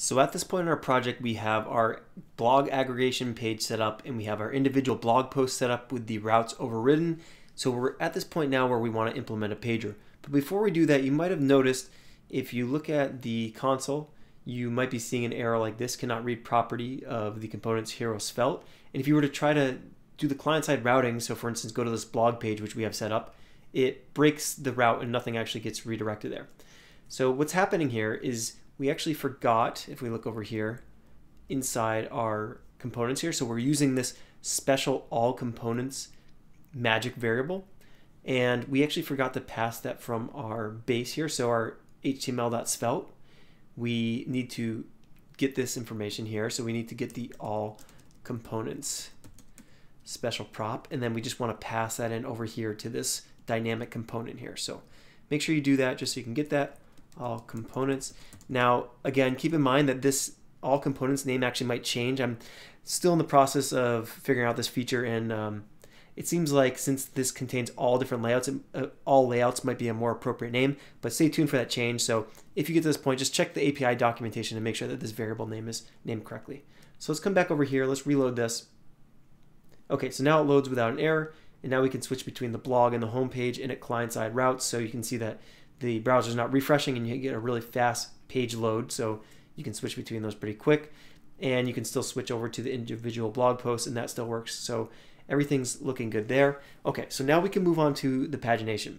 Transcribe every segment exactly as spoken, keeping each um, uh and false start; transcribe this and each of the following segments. So at this point in our project, we have our blog aggregation page set up, and we have our individual blog posts set up with the routes overridden. So we're at this point now where we want to implement a pager. But before we do that, you might have noticed, if you look at the console, you might be seeing an error like this, cannot read property of the components hero Svelte. And if you were to try to do the client-side routing, so for instance, go to this blog page, which we have set up, it breaks the route and nothing actually gets redirected there. So what's happening here is we actually forgot, if we look over here, inside our components here. So we're using this special all components magic variable. And we actually forgot to pass that from our base here. So our H T M L.svelte, we need to get this information here. So we need to get the all components special prop. And then we just want to pass that in over here to this dynamic component here. So make sure you do that just so you can get that all components. Now, again, keep in mind that this all components name actually might change. I'm still in the process of figuring out this feature, and um, it seems like since this contains all different layouts, uh, all layouts might be a more appropriate name, but stay tuned for that change. So if you get to this point, just check the A P I documentation to make sure that this variable name is named correctly. So let's come back over here. Let's reload this. Okay, so now it loads without an error, and now we can switch between the blog and the home page and at client-side routes, so you can see that the browser's not refreshing and you get a really fast page load, so you can switch between those pretty quick. And you can still switch over to the individual blog posts, and that still works. So everything's looking good there. Okay, so now we can move on to the pagination.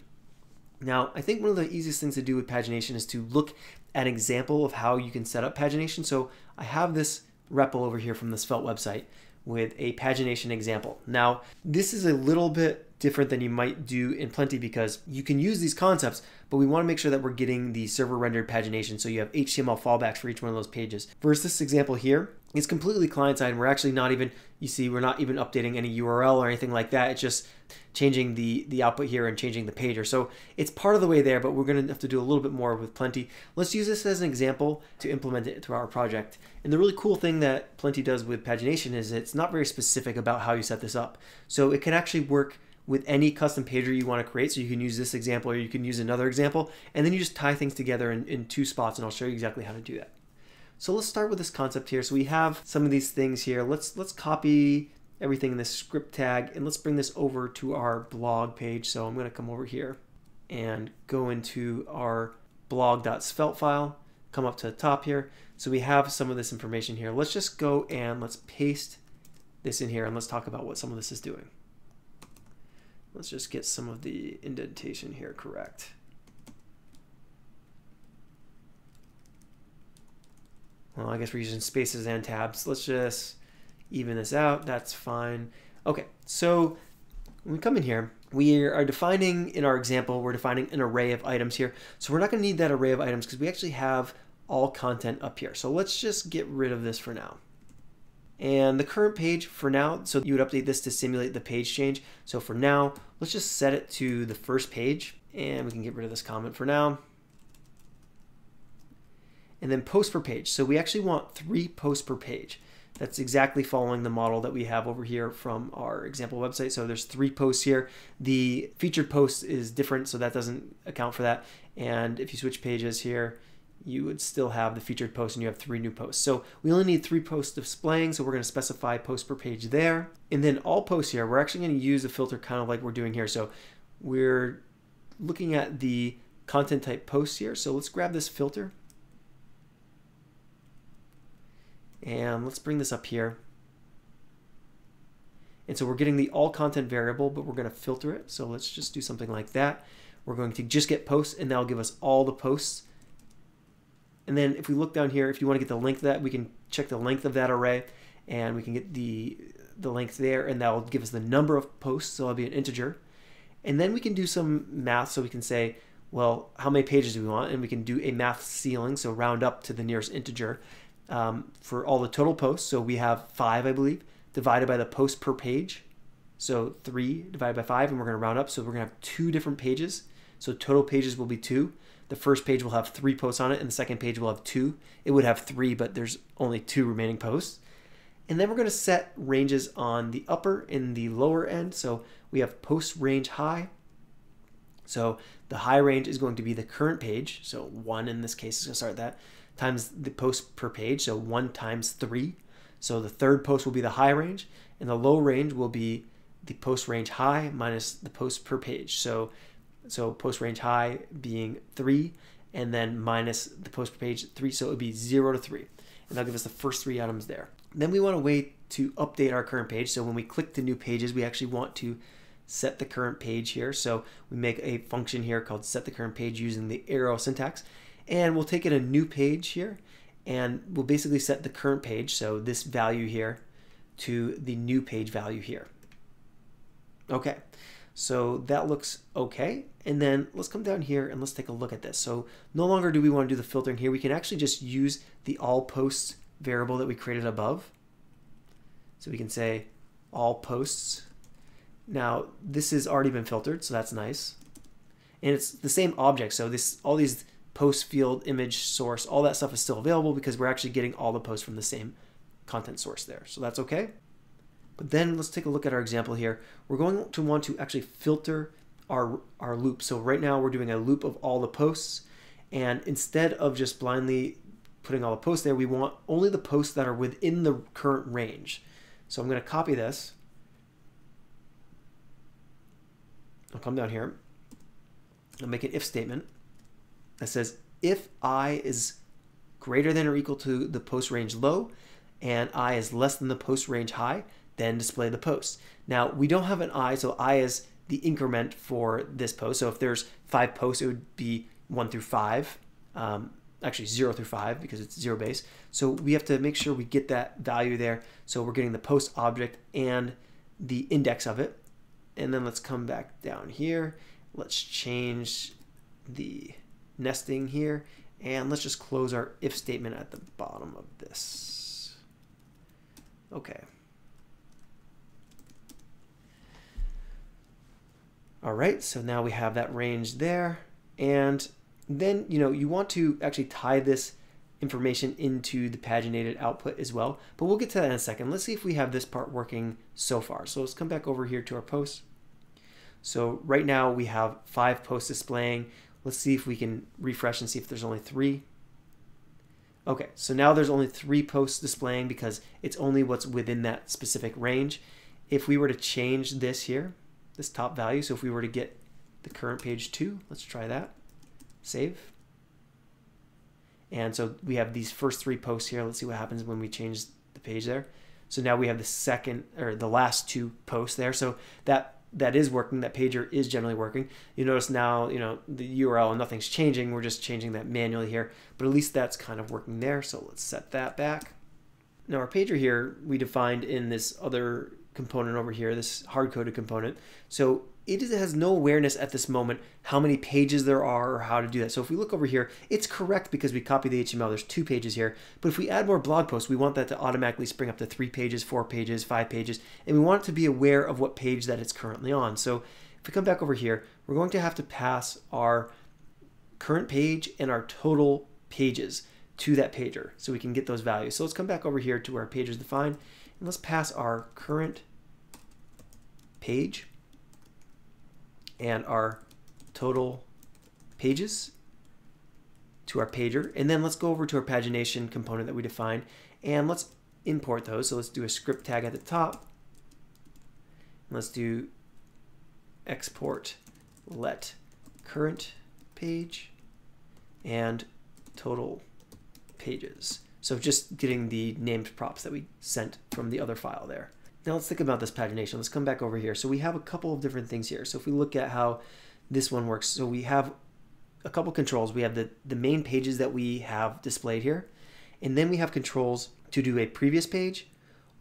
Now, I think one of the easiest things to do with pagination is to look at an example of how you can set up pagination. So I have this R E P L over here from the Svelte website with a pagination example. Now, this is a little bit different than you might do in Plenti because you can use these concepts, but we want to make sure that we're getting the server rendered pagination, so you have H T M L fallbacks for each one of those pages. Versus this example here, it's completely client-side. We're actually not even, you see, we're not even updating any U R L or anything like that. It's just changing the, the output here and changing the pager. So it's part of the way there, but we're going to have to do a little bit more with Plenti. Let's use this as an example to implement it through our project. And the really cool thing that Plenti does with pagination is it's not very specific about how you set this up. So it can actually work with any custom pager you want to create. So you can use this example or you can use another example, and then you just tie things together in, in two spots, and I'll show you exactly how to do that. So let's start with this concept here. So we have some of these things here. Let's let's copy everything in this script tag, and let's bring this over to our blog page. So I'm going to come over here and go into our blog.svelte file, come up to the top here. So we have some of this information here. Let's just go and let's paste this in here, and let's talk about what some of this is doing. Let's just get some of the indentation here correct. Well, I guess we're using spaces and tabs. Let's just even this out. That's fine. Okay, so when we come in here, we are defining, in our example, we're defining an array of items here. So we're not going to need that array of items because we actually have all content up here. So let's just get rid of this for now. And the current page for now, so you would update this to simulate the page change. So for now, let's just set it to the first page, and we can get rid of this comment for now. And then post per page. So we actually want three posts per page. That's exactly following the model that we have over here from our example website. So there's three posts here. The featured post is different, so that doesn't account for that. And if you switch pages here, you would still have the featured post, and you have three new posts. So we only need three posts displaying, so we're going to specify post per page there. And then all posts here, we're actually going to use a filter kind of like we're doing here. So we're looking at the content type posts here. So let's grab this filter, and let's bring this up here. And so we're getting the all content variable, but we're going to filter it. So let's just do something like that. We're going to just get posts, and that'll give us all the posts. And then if we look down here, if you want to get the length of that, we can check the length of that array, and we can get the, the length there, and that will give us the number of posts, so that'll be an integer. And then we can do some math, so we can say, well, how many pages do we want? And we can do a math ceiling, so round up to the nearest integer um, for all the total posts. So we have five, I believe, divided by the posts per page. So three divided by five, and we're going to round up, so we're going to have two different pages. So total pages will be two. The first page will have three posts on it, and the second page will have two. It would have three, but there's only two remaining posts. And then we're going to set ranges on the upper and the lower end. So we have post range high. So the high range is going to be the current page. So one in this case is going to start that. times the posts per page, so one times three. So the third post will be the high range, and the low range will be the post range high minus the post per page. So, so post range high being three, and then minus the post per page three, so it would be zero to three. And that'll give us the first three items there. Then we want a way to update our current page. So when we click the new pages, we actually want to set the current page here. So we make a function here called set the current page using the arrow syntax. And we'll take in a new page here, and we'll basically set the current page, so this value here, to the new page value here. Okay, so that looks okay. And then let's come down here and let's take a look at this. So no longer do we want to do the filtering here. We can actually just use the allPosts variable that we created above. So we can say allPosts. Now this has already been filtered, so that's nice. And it's the same object, so this all these post field, image, source, all that stuff is still available because we're actually getting all the posts from the same content source there. So that's okay. But then let's take a look at our example here. We're going to want to actually filter our, our loop. So right now we're doing a loop of all the posts, and instead of just blindly putting all the posts there, we want only the posts that are within the current range. So I'm going to copy this. I'll come down here. I'll make an if statement that says if I is greater than or equal to the post range low and I is less than the post range high, then display the post. Now we don't have an I, so I is the increment for this post. So if there's five posts, it would be one through five, um, actually zero through five because it's zero base. So we have to make sure we get that value there. So we're getting the post object and the index of it. And then let's come back down here. Let's change the nesting here, and let's just close our if statement at the bottom of this. Okay. All right, so now we have that range there. And then, you know, you want to actually tie this information into the paginated output as well, but we'll get to that in a second. Let's see if we have this part working so far. So let's come back over here to our posts. So right now we have five posts displaying. Let's see if we can refresh and see if there's only three. Okay, so now there's only three posts displaying because it's only what's within that specific range. If we were to change this here, this top value, so if we were to get the current page two, let's try that, save. And so we have these first three posts here. Let's see what happens when we change the page there. So now we have the second or the last two posts there. So that that is working. That pager is generally working. You notice now, you know, the U R L and nothing's changing. We're just changing that manually here, but at least that's kind of working there. So let's set that back. Now our pager here, we defined in this other component over here, this hard-coded component. So it has no awareness at this moment how many pages there are or how to do that. So if we look over here, it's correct because we copy the H T M L. There's two pages here. But if we add more blog posts, we want that to automatically spring up to three pages, four pages, five pages, and we want it to be aware of what page that it's currently on. So if we come back over here, we're going to have to pass our current page and our total pages to that pager so we can get those values. So let's come back over here to where our page is defined, and let's pass our current page and our total pages to our pager. And then let's go over to our pagination component that we defined, and let's import those. So let's do a script tag at the top. Let's do export let current page and total pages. So just getting the named props that we sent from the other file there. Now let's think about this pagination. Let's come back over here. So we have a couple of different things here. So if we look at how this one works, so we have a couple controls. We have the, the main pages that we have displayed here, and then we have controls to do a previous page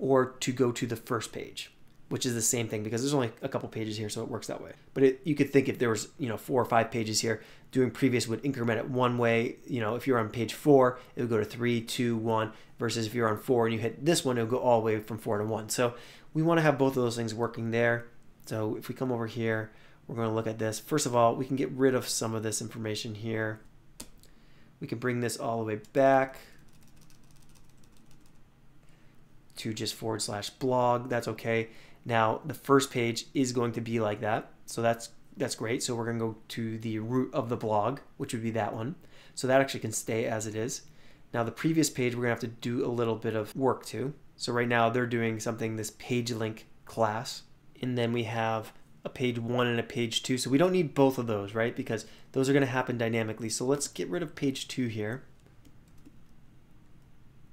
or to go to the first page, which is the same thing because there's only a couple pages here, so it works that way. But it, you could think if there was, you know, four or five pages here, doing previous would increment it one way. You know, if you're on page four, it would go to three, two, one, versus if you're on four and you hit this one, it'll go all the way from four to one. So we want to have both of those things working there. So if we come over here, we're going to look at this. First of all, we can get rid of some of this information here. We can bring this all the way back to just forward slash blog. That's okay. Now the first page is going to be like that, so that's that's great. So we're going to go to the root of the blog, which would be that one. So that actually can stay as it is. Now the previous page we're gonna have to do a little bit of work to. So right now they're doing something, this page link class, and then we have a page one and a page two. So we don't need both of those, right? Because those are gonna happen dynamically. So let's get rid of page two here.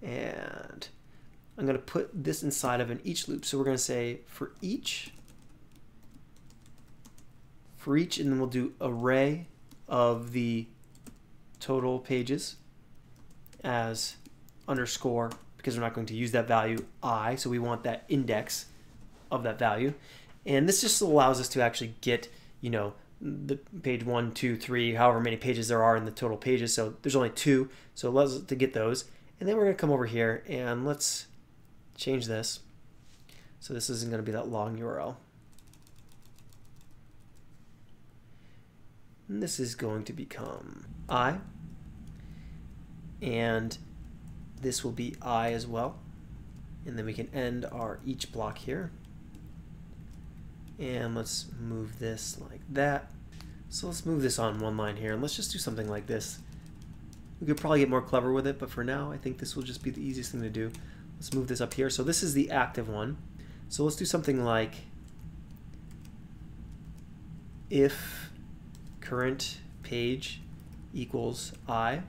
And I'm gonna put this inside of an each loop. So we're gonna say for each, for each, and then we'll do array of the total pages as underscore, because we're not going to use that value I, so we want that index of that value. And this just allows us to actually get, you know, the page one, two, three, however many pages there are in the total pages. So there's only two, so it allows us to get those. And then we're gonna come over here and let's change this. So this isn't gonna be that long U R L. And this is going to become I. And this will be I as well. And then we can end our each block here. And let's move this like that. So let's move this on one line here, and let's just do something like this. We could probably get more clever with it, but for now I think this will just be the easiest thing to do. Let's move this up here. So this is the active one. So let's do something like if current page equals I.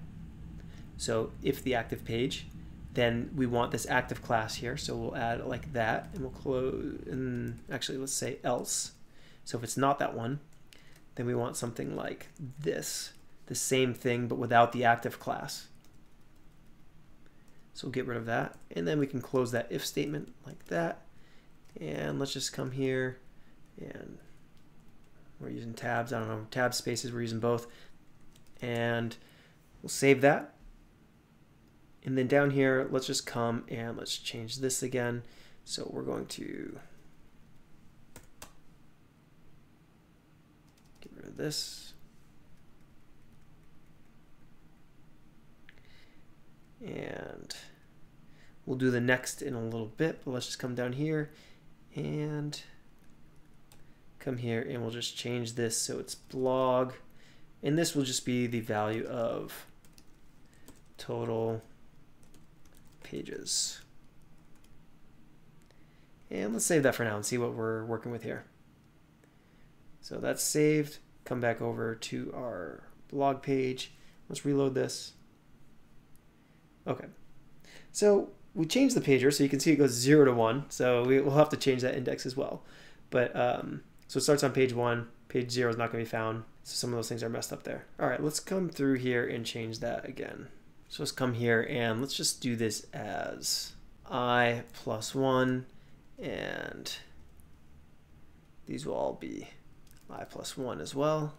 So if the active page, then we want this active class here. So we'll add it like that, and we'll close, and actually let's say else. So if it's not that one, then we want something like this. The same thing, but without the active class. So we'll get rid of that. And then we can close that if statement like that. And let's just come here, and we're using tabs. I don't know, tab spaces, we're using both. And we'll save that. And then down here, let's just come and let's change this again. So we're going to get rid of this. And we'll do the next in a little bit, but let's just come down here and come here, and we'll just change this so it's blog. And this will just be the value of total pages. And let's save that for now and see what we're working with here. So that's saved. Come back over to our blog page. Let's reload this. Okay, so we changed the pager, so you can see it goes zero to one. So we will have to change that index as well. But um, so it starts on page one. Page zero is not going to be found. So some of those things are messed up there. All right, let's come through here and change that again. So let's come here and let's just do this as I plus one, and these will all be I plus one as well.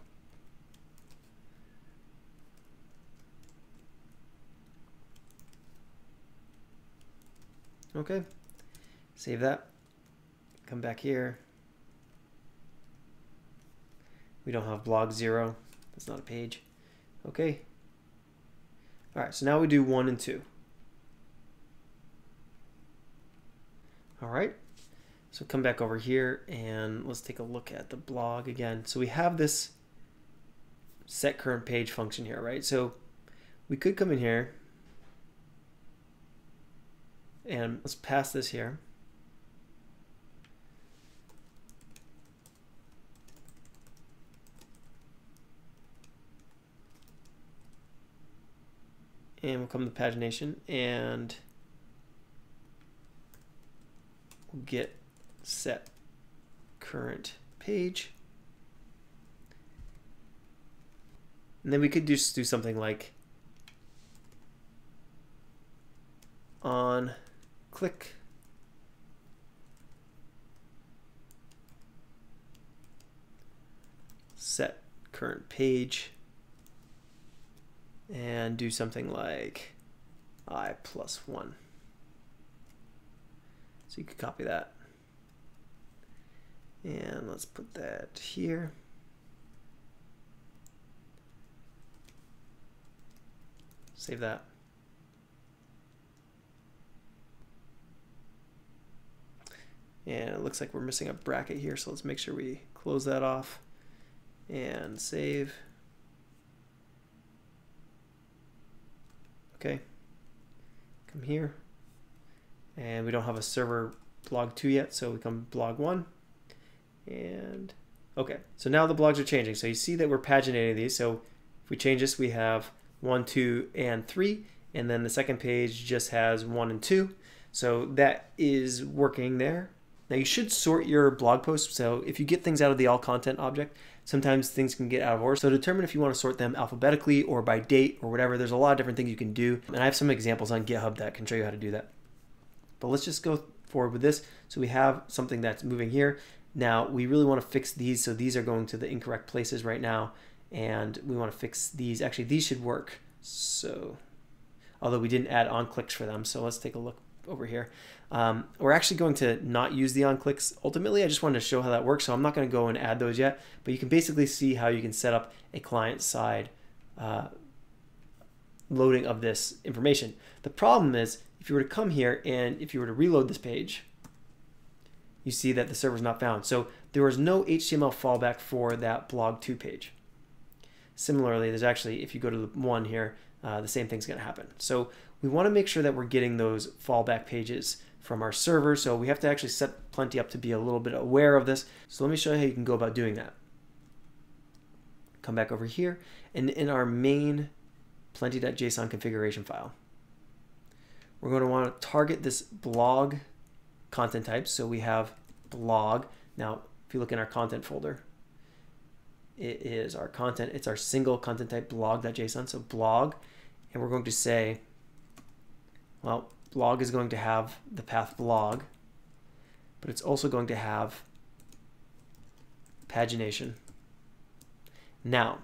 Okay, save that. Come back here. We don't have blog zero. That's not a page. Okay. All right, so now we do one and two. All right, so come back over here and let's take a look at the blog again. So we have this set current page function here, right? So we could come in here and let's pass this here. And we'll come to pagination and we'll get set current page. And then we could just do something like on click set current page, and do something like I plus one. So you could copy that. And let's put that here. Save that. And it looks like we're missing a bracket here, so let's make sure we close that off and save. Okay, come here, and we don't have a server blog two yet, so we come blog one, and okay, so now the blogs are changing. So you see that we're paginating these, so if we change this, we have one, two, and three, and then the second page just has one and two. So that is working there. Now you should sort your blog posts. So if you get things out of the all content object, sometimes things can get out of order. So determine if you want to sort them alphabetically or by date or whatever. There's a lot of different things you can do. And I have some examples on GitHub that can show you how to do that. But let's just go forward with this. So we have something that's moving here. Now we really want to fix these. So these are going to the incorrect places right now. And we want to fix these. Actually, these should work. So, although we didn't add on clicks for them. So let's take a look over here. Um, we're actually going to not use the on clicks. Ultimately, I just wanted to show how that works, so I'm not going to go and add those yet, but you can basically see how you can set up a client-side uh, loading of this information. The problem is, if you were to come here and if you were to reload this page, you see that the server's not found. So there was no H T M L fallback for that blog two page. Similarly, there's actually, if you go to the one here, uh, the same thing's going to happen. So we want to make sure that we're getting those fallback pages from our server. So we have to actually set Plenti up to be a little bit aware of this. So let me show you how you can go about doing that. Come back over here, and in our main plenti dot J S O N configuration file, we're going to want to target this blog content type. So we have blog. Now, if you look in our content folder, it is our content. It's our single content type blog dot J S O N. So blog, and we're going to say, well, blog is going to have the path blog, but it's also going to have pagination. Now,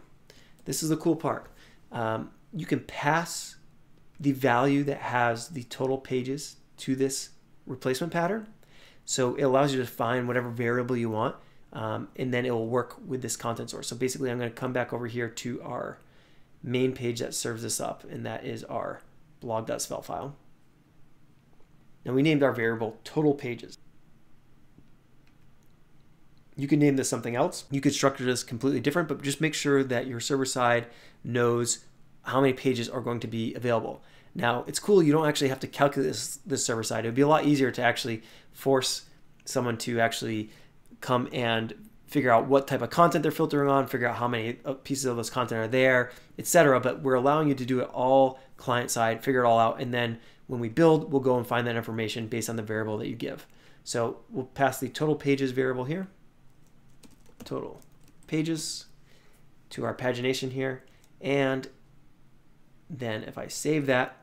this is the cool part. Um, you can pass the value that has the total pages to this replacement pattern. So it allows you to find whatever variable you want, um, and then it will work with this content source. So basically, I'm going to come back over here to our main page that serves this up, and that is our blog dot svelte file. Now we named our variable total pages. You can name this something else. You could structure this completely different, but just make sure that your server side knows how many pages are going to be available. Now it's cool, you don't actually have to calculate this, this server side. It would be a lot easier to actually force someone to actually come and figure out what type of content they're filtering on, figure out how many pieces of this content are there, et cetera. But we're allowing you to do it all client side, figure it all out, and then when we build, we'll go and find that information based on the variable that you give. So we'll pass the total pages variable here, total pages, to our pagination here, and then if I save that,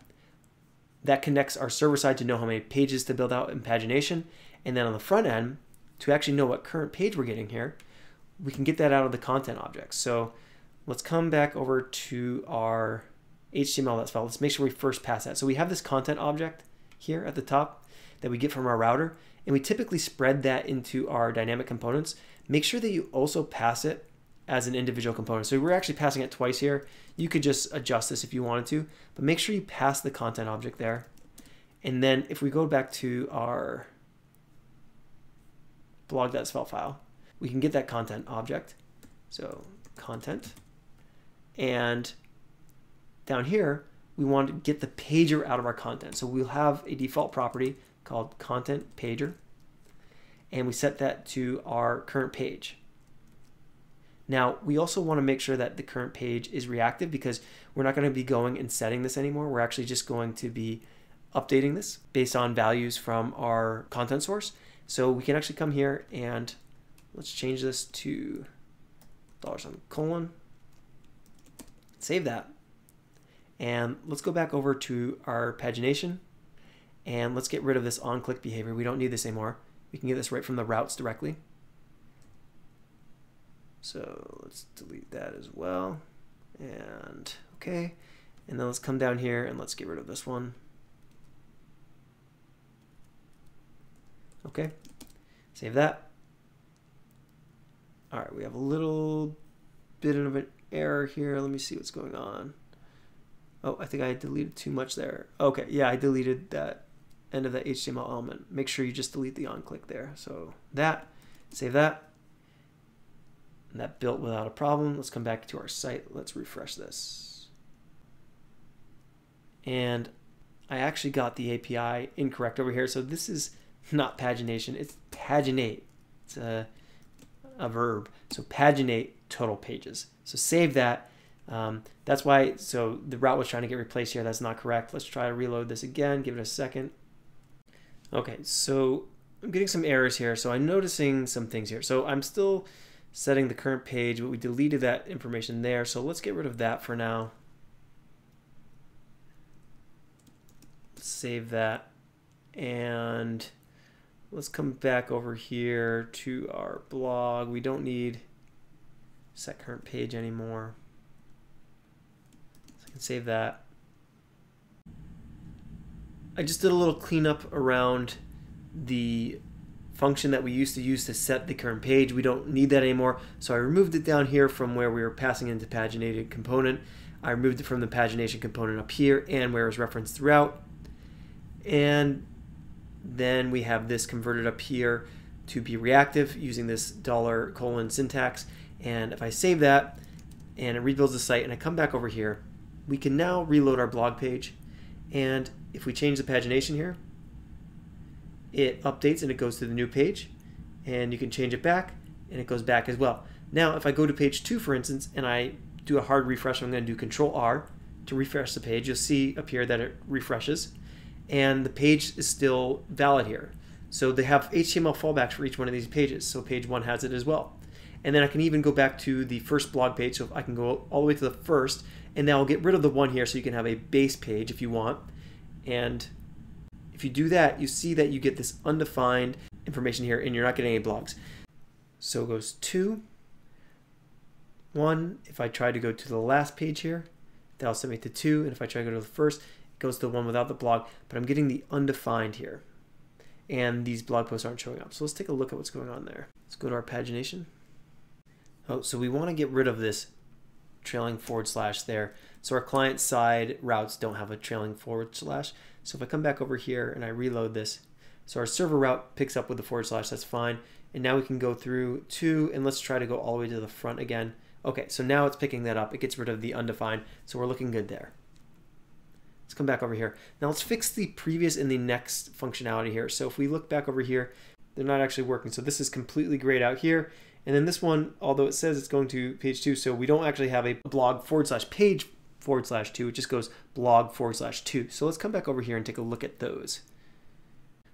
that connects our server side to know how many pages to build out in pagination, and then on the front end, to actually know what current page we're getting here, we can get that out of the content object. So let's come back over to our H T M L dot svelte. Let's make sure we first pass that. So we have this content object here at the top that we get from our router, and we typically spread that into our dynamic components. Make sure that you also pass it as an individual component. So we're actually passing it twice here. You could just adjust this if you wanted to, but make sure you pass the content object there. And then if we go back to our blog dot svelte file, we can get that content object. So content, and down here we want to get the pager out of our content. So we'll have a default property called content pager, and we set that to our current page. Now we also want to make sure that the current page is reactive, because we're not going to be going and setting this anymore. We're actually just going to be updating this based on values from our content source. So we can actually come here and let's change this to dollar sign colon, save that. And let's go back over to our pagination, and let's get rid of this on-click behavior. We don't need this anymore. We can get this right from the routes directly. So let's delete that as well. And okay. And then let's come down here and let's get rid of this one. Okay, save that. All right, we have a little bit of an error here. Let me see what's going on. Oh, I think I deleted too much there. Okay, yeah, I deleted that end of that H T M L element. Make sure you just delete the on-click there. So that, save that. And that built without a problem. Let's come back to our site. Let's refresh this. And I actually got the A P I incorrect over here. So this is not pagination, it's paginate. It's a, a verb. So paginate total pages. So save that. Um, that's why, so the route was trying to get replaced here. That's not correct. Let's try to reload this again. Give it a second. Okay, so I'm getting some errors here. So I'm noticing some things here. So I'm still setting the current page, but we deleted that information there. So let's get rid of that for now. Save that. And let's come back over here to our blog. We don't need set current page anymore. So I can save that. I just did a little cleanup around the function that we used to use to set the current page. We don't need that anymore. So I removed it down here from where we were passing into paginated component. I removed it from the pagination component up here and where it was referenced throughout. And then we have this converted up here to be reactive using this dollar colon syntax. And if I save that and it rebuilds the site and I come back over here, we can now reload our blog page. And if we change the pagination here, it updates and it goes to the new page, and you can change it back and it goes back as well. Now if I go to page two, for instance, and I do a hard refresh, I'm going to do control R to refresh the page. You'll see up here that it refreshes. And the page is still valid here. So they have H T M L fallbacks for each one of these pages. So page one has it as well. And then I can even go back to the first blog page. So if I can go all the way to the first, and now I'll get rid of the one here so you can have a base page if you want. And if you do that, you see that you get this undefined information here and you're not getting any blogs. So it goes two, one. If I try to go to the last page here, that'll send me to two. And if I try to go to the first, goes to the one without the blog, but I'm getting the undefined here. And these blog posts aren't showing up. So let's take a look at what's going on there. Let's go to our pagination. Oh, so we want to get rid of this trailing forward slash there. So our client side routes don't have a trailing forward slash. So if I come back over here and I reload this, so our server route picks up with the forward slash, that's fine. And now we can go through two, and let's try to go all the way to the front again. Okay, so now it's picking that up. It gets rid of the undefined. So we're looking good there. Let's come back over here. Now let's fix the previous and the next functionality here. So if we look back over here, they're not actually working. So this is completely grayed out here. And then this one, although it says it's going to page two, so we don't actually have a blog forward slash page forward slash two. It just goes blog forward slash two. So let's come back over here and take a look at those.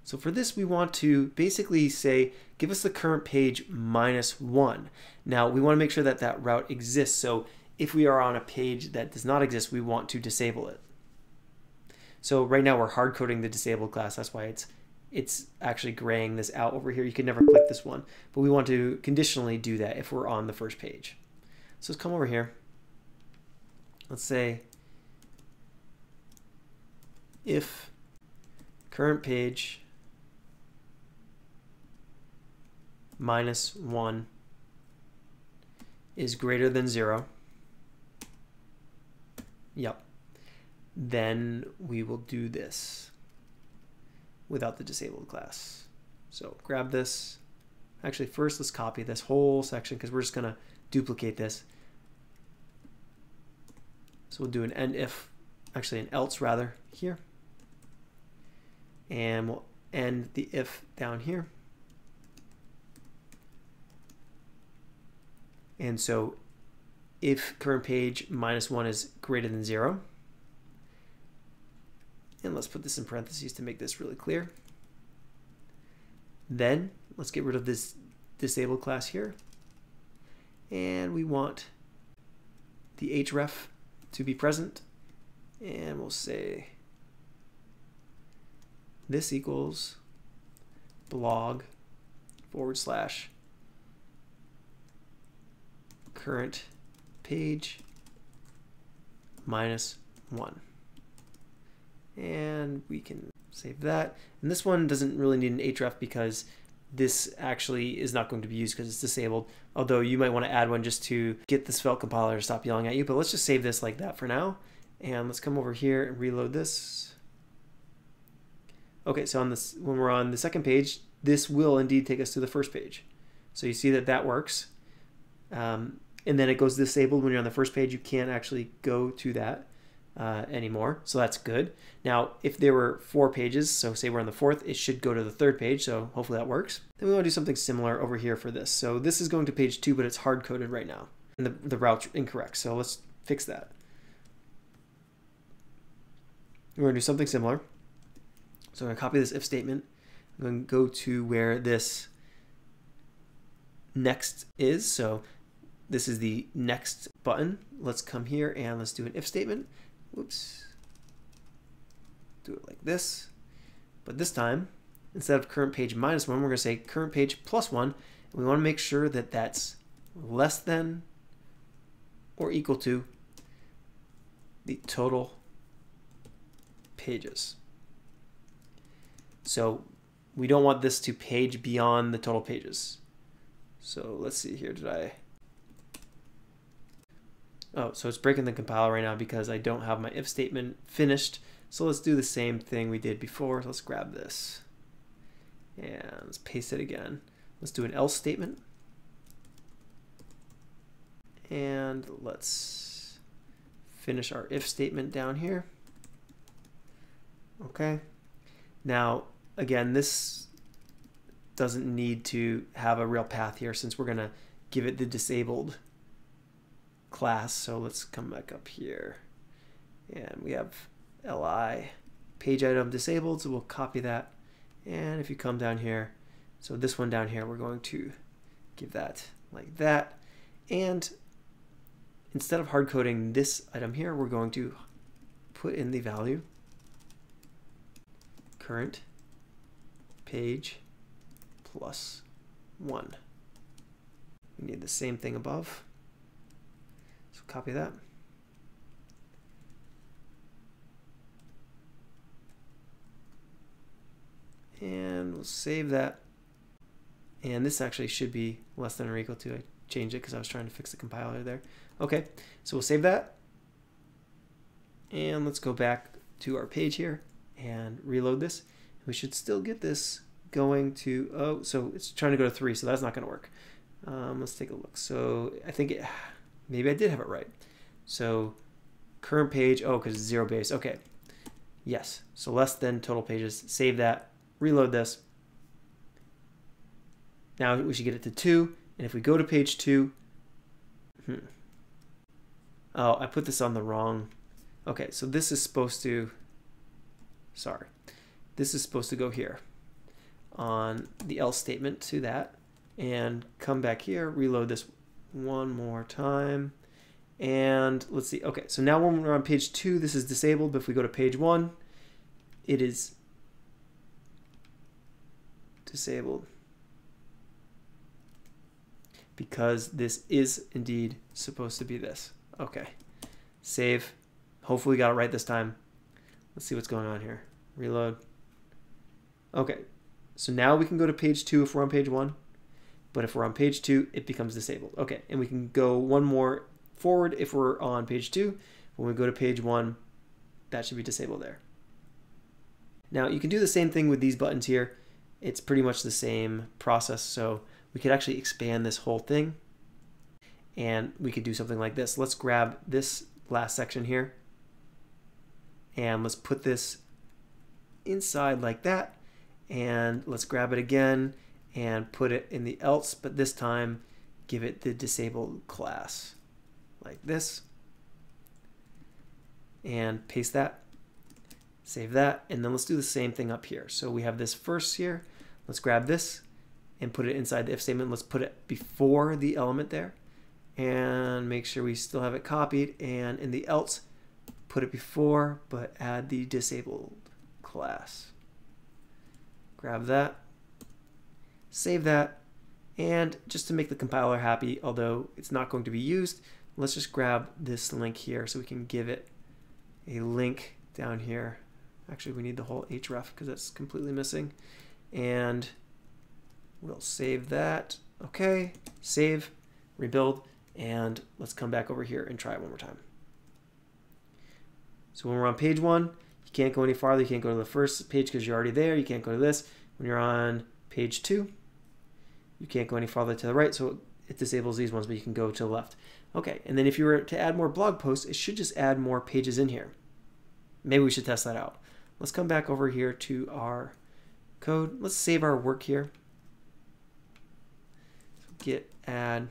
So for this, we want to basically say, give us the current page minus one. Now we want to make sure that that route exists. So if we are on a page that does not exist, we want to disable it. So right now we're hard coding the disabled class. That's why it's it's actually graying this out over here. You can never click this one, but we want to conditionally do that if we're on the first page. So let's come over here. Let's say if current page minus one is greater than zero. Yep. Then we will do this without the disabled class. So grab this. Actually, first let's copy this whole section because we're just going to duplicate this. So we'll do an end if, actually an else rather, here. And we'll end the if down here. And so if current page minus one is greater than zero, and let's put this in parentheses to make this really clear. Then let's get rid of this disabled class here. And we want the href to be present. And we'll say this equals blog forward slash current page minus one. And we can save that. And this one doesn't really need an href because this actually is not going to be used because it's disabled. Although you might want to add one just to get the Svelte compiler to stop yelling at you. But let's just save this like that for now. And let's come over here and reload this. Okay, so on this, when we're on the second page, this will indeed take us to the first page. So you see that that works. Um, and then it goes disabled when you're on the first page. You can't actually go to that. uh, anymore, so that's good. Now, if there were four pages, so say we're on the fourth, it should go to the third page, so hopefully that works. Then we want to do something similar over here for this. So this is going to page two, but it's hard-coded right now, and the, the route's incorrect, so let's fix that. We're going to do something similar. So I'm going to copy this if statement. I'm going to go to where this next is. So this is the next button. Let's come here and let's do an if statement. Whoops. Do it like this. But this time, instead of current page minus one, we're going to say current page plus one. And we want to make sure that that's less than or equal to the total pages. So we don't want this to page beyond the total pages. So let's see here, did I? Oh, so it's breaking the compiler right now because I don't have my if statement finished. So let's do the same thing we did before. Let's grab this and let's paste it again. Let's do an else statement. And let's finish our if statement down here. Okay. Now, again, this doesn't need to have a real path here since we're going to give it the disabled class. So let's come back up here. And we have li page item disabled, so we'll copy that. And if you come down here, so this one down here, we're going to give that like that. And instead of hard coding this item here, we're going to put in the value current page plus one. We need the same thing above. So copy that. And we'll save that. And this actually should be less than or equal to. I changed it because I was trying to fix the compiler there. Okay, so we'll save that. And let's go back to our page here and reload this. We should still get this going to, oh, so it's trying to go to three, so that's not going to work. Um, let's take a look. So I think it, maybe I did have it right. So current page, oh, because it's zero base. Okay, yes. So less than total pages. Save that. Reload this. Now we should get it to two. And if we go to page two, hmm. oh, I put this on the wrong. Okay, so this is supposed to, sorry. This is supposed to go here on the else statement to that and come back here, reload this one more time. And let's see, okay, so now when we're on page two, this is disabled, but if we go to page one, it is disabled because this is indeed supposed to be this. Okay, save. Hopefully we got it right this time. Let's see what's going on here. Reload. Okay, so now we can go to page two if we're on page one, but if we're on page two, it becomes disabled. Okay, and we can go one more forward if we're on page two. When we go to page one, that should be disabled there. Now you can do the same thing with these buttons here. It's pretty much the same process, so we could actually expand this whole thing and we could do something like this. Let's grab this last section here and let's put this inside like that. And let's grab it again and put it in the else, but this time give it the disabled class like this and paste that, save that. And then let's do the same thing up here. So we have this first here. Let's grab this and put it inside the if statement. Let's put it before the element there and make sure we still have it copied, and in the else put it before, but add the disabled class. Grab that, save that, and just to make the compiler happy, although it's not going to be used, let's just grab this link here so we can give it a link down here. Actually, we need the whole href because that's completely missing. And we'll save that. Okay, save, rebuild, and let's come back over here and try it one more time. So when we're on page one, you can't go any farther. You can't go to the first page because you're already there. You can't go to this. When you're on page two, you can't go any farther to the right, so it disables these ones, but you can go to the left. Okay, and then if you were to add more blog posts, it should just add more pages in here. maybe we should test that out. Let's come back over here to our code. Let's save our work here. Git add,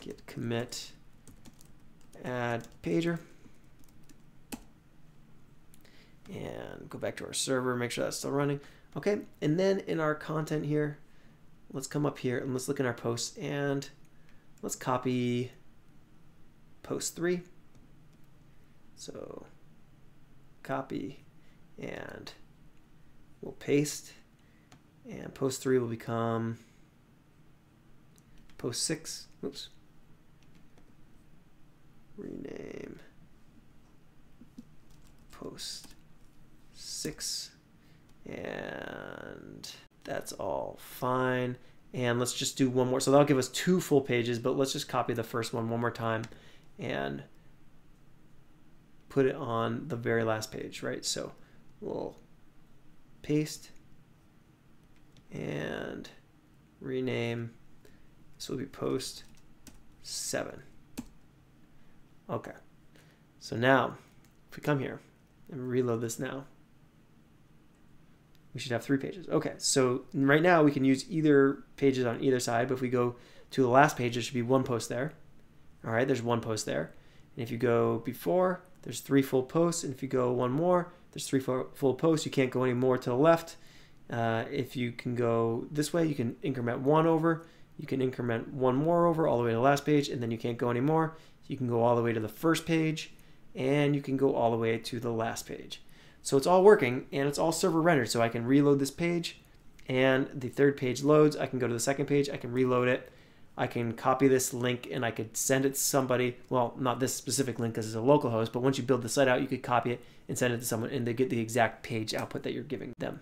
git commit, add pager. And go back to our server, make sure that's still running. Okay, and then in our content here, let's come up here and let's look in our posts and let's copy post three. So copy and we'll paste, and post three will become post six. Oops. Rename post six, and that's all fine. And let's just do one more. So that'll give us two full pages, but let's just copy the first one one more time and put it on the very last page, right? So we'll paste and rename. This will be post seven. Okay. So now if we come here and reload this now, we should have three pages. Okay, so right now we can use either pages on either side, but if we go to the last page, there should be one post there. All right, there's one post there. And if you go before, there's three full posts. And if you go one more, there's three full posts. You can't go any more to the left. Uh, if you can go this way, you can increment one over. You can increment one more over all the way to the last page, and then you can't go anymore. You can go all the way to the first page, and you can go all the way to the last page. So it's all working, and it's all server rendered. So I can reload this page, and the third page loads. I can go to the second page. I can reload it. I can copy this link, and I could send it to somebody. Well, not this specific link because it's a local host, but once you build the site out, you could copy it and send it to someone, and they get the exact page output that you're giving them.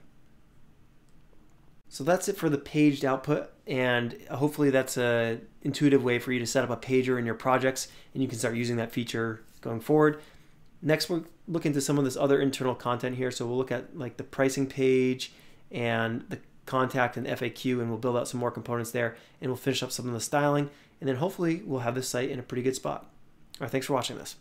So that's it for the paged output, and hopefully that's an intuitive way for you to set up a pager in your projects, and you can start using that feature going forward. Next, we'll look into some of this other internal content here. So we'll look at like the pricing page and the contact and F A Q, and we'll build out some more components there, and we'll finish up some of the styling, and then hopefully we'll have this site in a pretty good spot. All right, thanks for watching this.